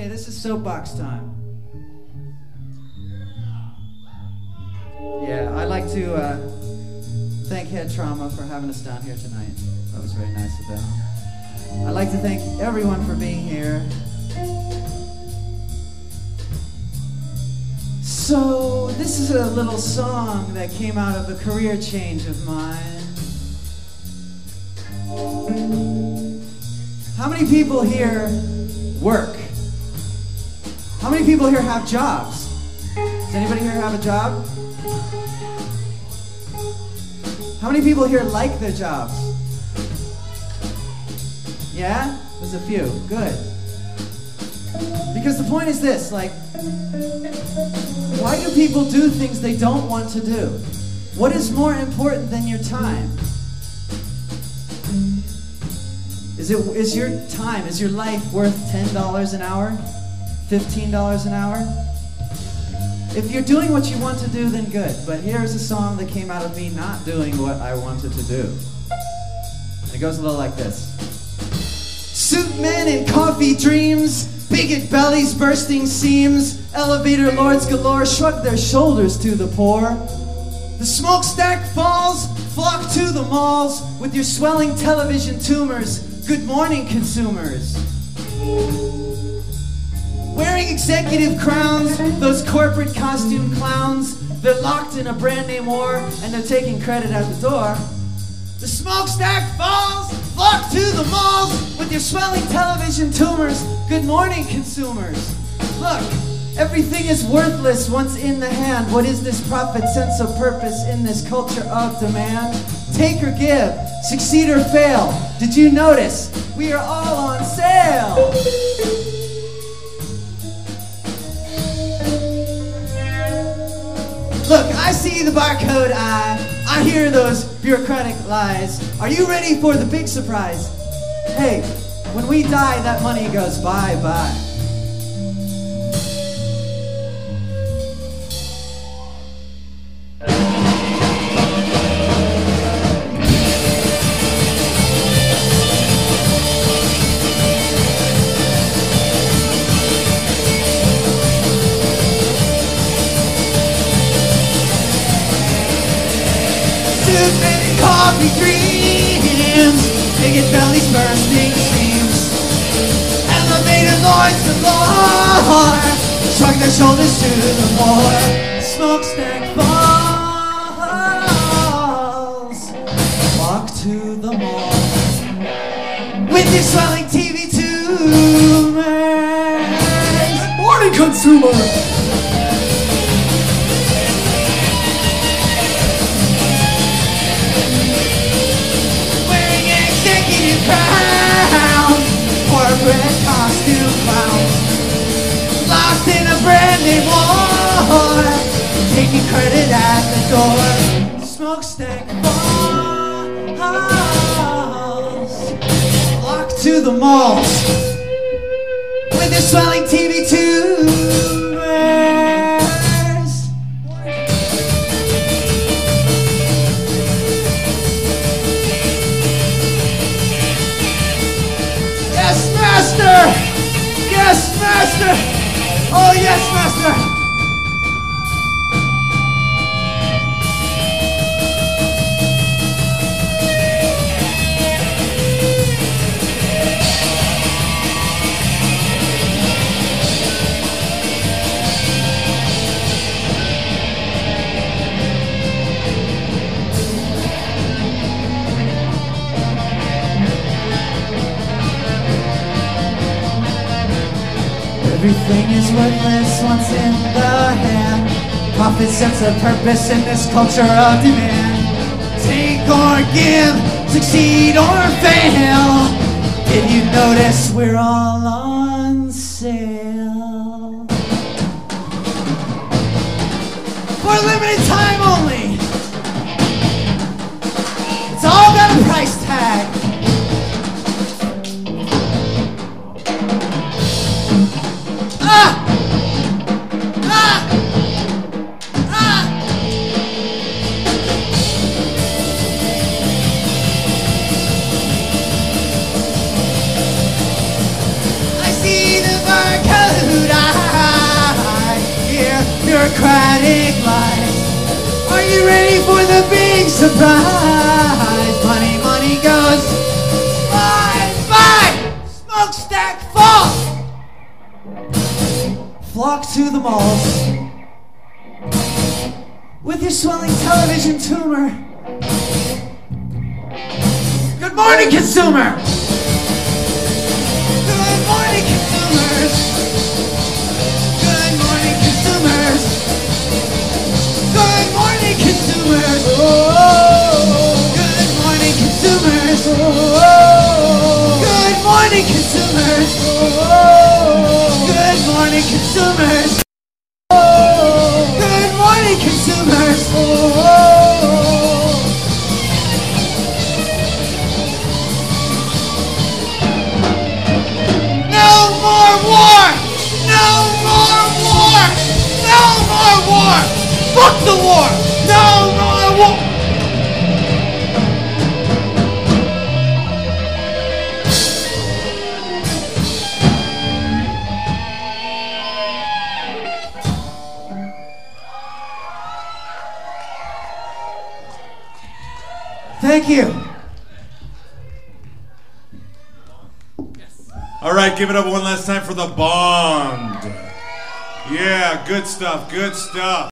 Okay, this is soapbox time. Yeah, I'd like to thank Head Trauma for having us down here tonight. That was very nice of them. I'd like to thank everyone for being here. So, this is a little song that came out of a career change of mine. How many people here work? How many people here have jobs? Does anybody here have a job? How many people here like their jobs? Yeah? There's a few. Good. Because the point is this, like, why do people do things they don't want to do? What is more important than your time? Is your time, is your life worth $10 an hour? $15 an hour? If you're doing what you want to do, then good. But here's a song that came out of me not doing what I wanted to do. And it goes a little like this. Suit men and coffee dreams, bigot bellies bursting seams, elevator lords galore shrug their shoulders to the poor. The smokestack falls, flock to the malls with your swelling television tumors. Good morning, consumers. Wearing executive crowns, those corporate costume clowns, they're locked in a brand name war and they're taking credit at the door. The smokestack falls, flock to the malls with your swelling television tumors. Good morning, consumers. Look, everything is worthless once in the hand. What is this profit, sense of purpose in this culture of demand? Take or give, succeed or fail. Did you notice? We are all on sale. Look, I see the barcode eye. I hear those bureaucratic lies. Are you ready for the big surprise? Hey, when we die, that money goes bye-bye. Bigot bellies bursting seams, elevator lords galore shrug their shoulders to the floor. Smokestack falls, walk to the mall with your swelling TV tumors. Morning, consumers. Corporate costume clowns, locked in a brand new war, taking credit at the door. Smokestack balls, locked to the malls with their swelling TV tumors. Yes, master! Oh, yes, master! Everything is worthless once in the hand. Profit, sense of purpose in this culture of demand. Take or give, succeed or fail. Did you notice we're all on sale? For a limited time only. It's all got a price tag. I see the barcode. dramatic life. Are you ready for the big surprise? Money, money goes fly, fly! Smokestack falls! Flock to the malls with your swelling television tumor. Good morning, consumer! Good morning, consumers! Consumers, oh, good morning, consumers, oh, good morning, consumers, oh, good morning, consumers, oh, good morning, consumers, oh, no more war, no more war, no more war, fuck the war. Thank you. Yes. All right, give it up one last time for The Bond. Yeah, good stuff, good stuff.